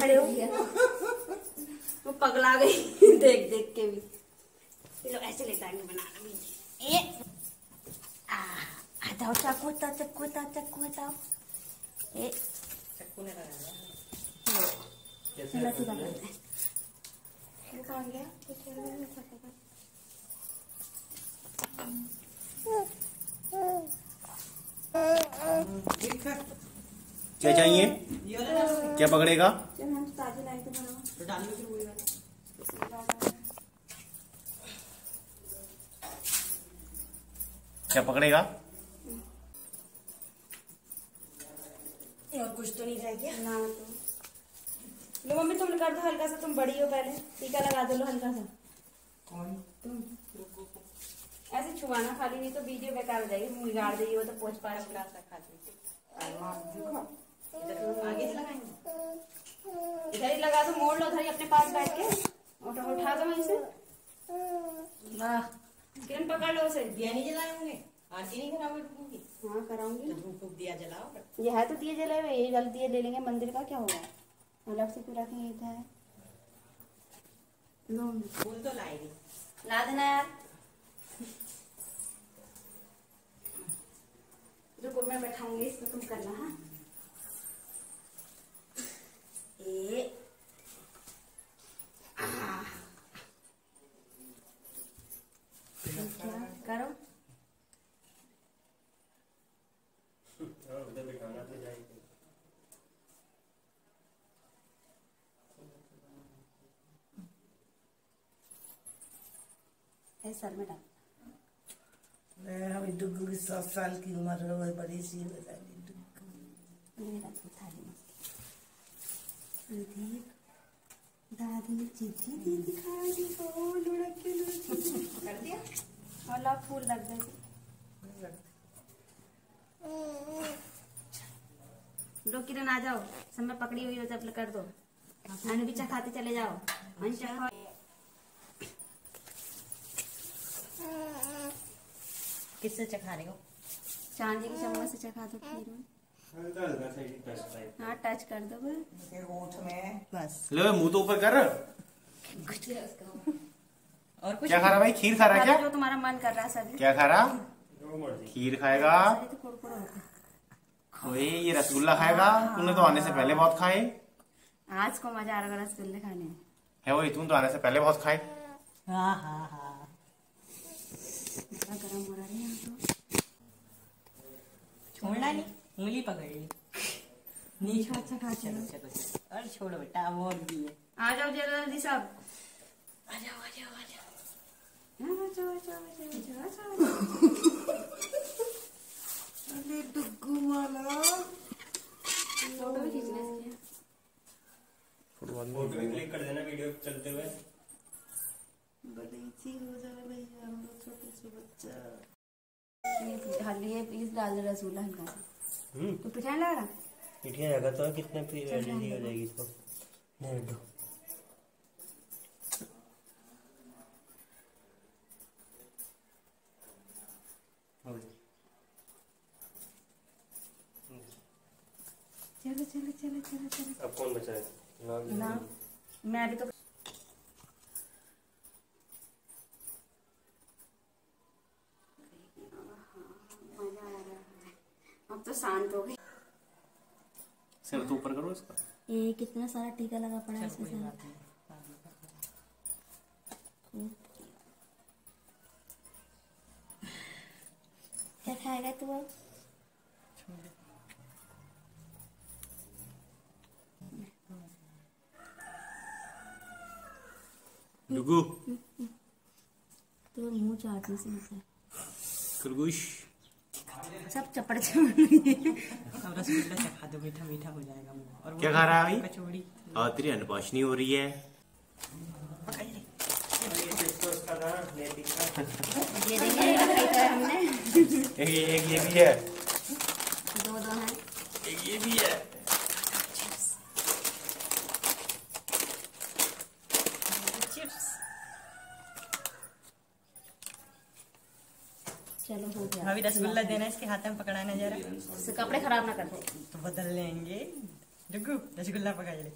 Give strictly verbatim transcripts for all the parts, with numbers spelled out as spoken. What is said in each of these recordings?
खड़े हो वो पगला गई देख देख के भी। चलो ऐसे लेता है बनाना भी। ए आ आ जाओ चाकू ता चाकू ता चाकू जाओ। ए चाकू ने लगाया था। ये कौन गया? कुछ नहीं पता। ठीक है। क्या चाहिए? क्या पकड़ेगा? चल हम ताजे लाए थे बनाओ। तो डालने शुरू होएगा। क्या पकड़ेगा? और कुछ तो नहीं रह गया ना। तो लो मम्मी तुम कर दो हल्का सा, तुम बड़ी हो पहले, टीका लगा दो लो हल्का सा। कौन तुम? ऐसे छुआना खाली, नहीं तो वीडियो बेकार हो जाएगी। बिगाड़ देगी वो तो पोछ पारा बुला खाती। इधर ही लगा दो, मोड़ लो उधर ही अपने पास बैठ के। उठा उठा दो वहीं से। वाह किरण पकड़ लो उसे। दिया नहीं जलाए होंगे, आरती नहीं कराऊंगी। हाँ कराऊंगी, धूप धूप दिया जलाओ। यह है तो दिया जलाए हुए, ये गलत दिया ले लेंगे मंदिर का क्या होगा। अलग से पूरा कहीं था लो फूल तो लाएगी, ला देना यार। रुको मैं बैठाऊंगी इसको, तुम करना। हाँ ए करो सर में डाल। मैं अभी डुग्गू की सात साल की उम्र है, वह बड़ी सी बताएगी डुग्गू। मेरा तो थाली में देख दादी चीची दीदी खा दी वो लुढ़क के लुढ़क कर दिया। और ला फूल रख दे, दो किरण आ जाओ। सब में पकड़ी हुई हो जब कर दो, नानू भी चखाते चले जाओ। मन चखा किससे चखा रहे हो? चांदी के चम्मच से चखा दो खीर में। हाँ टच कर दो में बस। ले मुंह तो ऊपर कर। और कुछ क्या खा रहा भाई? खीर खा रहा क्या? जो तुम्हारा मन कर रहा है सर। क्या खा रहा? खीर खाएगा। ओए ये रसगुल्ला खाएगा। तूने तो आने से पहले बहुत खाए। आज को मजा आ रहा रसगुल्ले खाने है। वही तुम तो आने से पहले बहुत खाए। हाँ हाँ हाँ गरम हो रहा है यहाँ तो। छोड़ना नहीं, उंगली पकड़ ली। नीचे अच्छा खा। चलो चलो चलो और छोड़ो बेटा। और भी है, आ जाओ जल्दी सब। आ जाओ आ जाओ आ जाओ। अरे डुग्गू वाला फोटो भी खींचने से फोटो क्लिक कर देना वीडियो चलते हुए। बड़ी सी हो जाए भैया हम लोग छोटे से बच्चा। हल्दी है प्लीज डाल दे रसूला हल्का सा। हम्म तो पिठाई लगा रहा पिठाई लगा तो कितने प्री वेडिंग हो जाएगी इसको। नहीं दो चलो चलो चलो चलो चलो। अब कौन बचा है? ना मैं अभी तो मजा आ रहा है। अब तो शांत हो गई। सिर तो ऊपर करो इसका। ये कितना सारा टीका लगा पड़ा है इसके साथ। क्या खाएगा तू अब? डुगू तो मुँह चाटने से मतलब खरगोश सब चपड़ चपड़। सब रसगुल्ला चखा दो, मीठा मीठा हो जाएगा मुँह। और क्या खा रहा है अभी? कचौड़ी। और तेरी अन्नपाशनी हो रही है। ये देखिए हमने एक एक ये भी है, दो दो हैं, एक ये भी है। चलो हो गया। अभी रसगुल्ला देना, इसके हाथ में पकड़ाना जरा, इससे कपड़े खराब ना कर दे। तो बदल लेंगे, रुको रसगुल्ला पकड़ ले।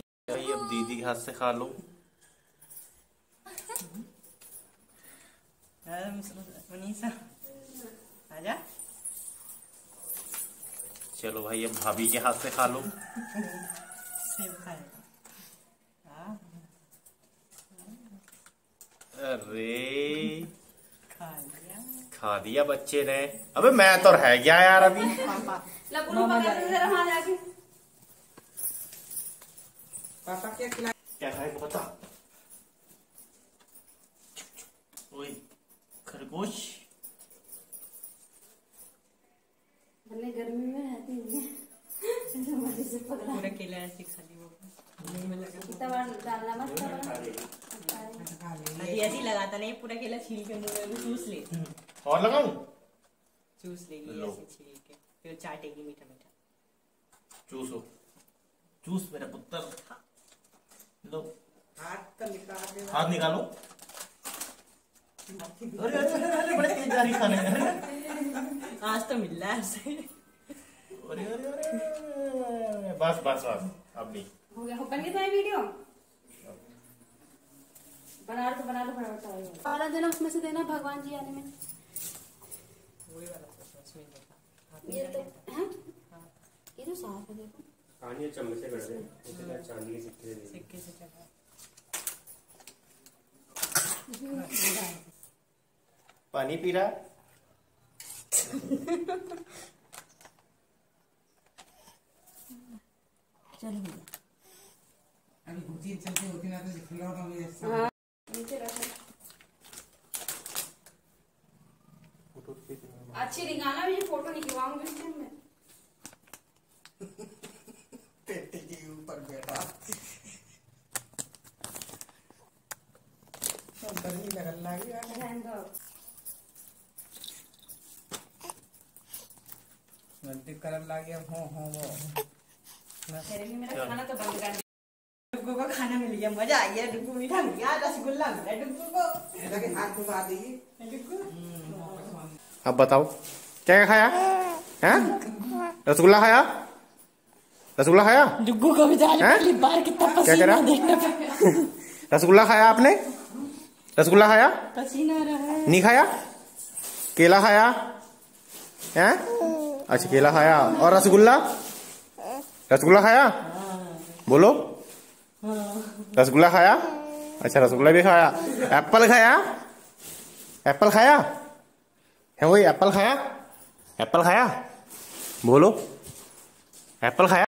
अब दीदी के हाथ से खा लो। मनीषा आजा, चलो भाई अब भाभी के हाथ से खा लो। सेब खाएगा। अरे खा दिया, खा दिया बच्चे ने। अबे मैं तो रह गया यार। अभी पापा क्या खिला क्या खाए बता। ओए खरगोश भले गर्मी में आती है पूरा केला ऐसे खा ली। वो ऐसी लगाता नहीं, पूरा केला छील के मुंह में चूस ले। और लगाऊं? चूस लेगी ऐसे छील के, फिर चाटेगी मीठा मीठा। चूसो, चूस मेरा पुत्तर। लो हाथ निकाल दे, हाथ निकालो। अरे अरे अरे बड़े तेज जा रही खाने। आज तो मिल रहा है आपसे। अरे अरे बस बस बस, अब नहीं हो गया। बन गया वीडियो, बना तो बना लो फटाफट। वाला देना, उसमें से देना भगवान जी आने में। वही वाला उसमें देखा। ये तो हैं? ये तो साफ है देखो। पानी और चम्मच से कर दे। इसका चांदी सिक्के दे। सिक्के से चला। पानी पी रहा। चलो भैया। अभी भूजी चलते होती ना तो दिखलाओ ना मुझे। अच्छी निकालना, मुझे फोटो निकलवाऊंगी इसमें मैं। पेटी के ऊपर बैठा गर्मी लगन लगी यार, करन लगी। हो हो वो मेरा खाना तो बंद कर। डुगू को खाना मिल गया, मजा आ गया। डुगू मीठा मिल गया, रसगुल्ला मिला डुगू को। लगे हाथ घुमा देगी डुगू। अब बताओ क्या खाया है? रसगुल्ला खाया, रसगुल्ला खाया। डुगू को भी बार कितना पसीना देखना पड़ा। रसगुल्ला खाया आपने? रसगुल्ला खाया, पसीना आ रहा है। नहीं खाया, केला खाया हैं? अच्छा केला खाया। और रसगुल्ला, रसगुल्ला खाया बोलो। रसगुल्ला खाया, अच्छा रसगुल्ला भी खाया। एप्पल खाया, एप्पल खाया है? वही एप्पल खाया, एप्पल खाया बोलो। एप्पल खाया।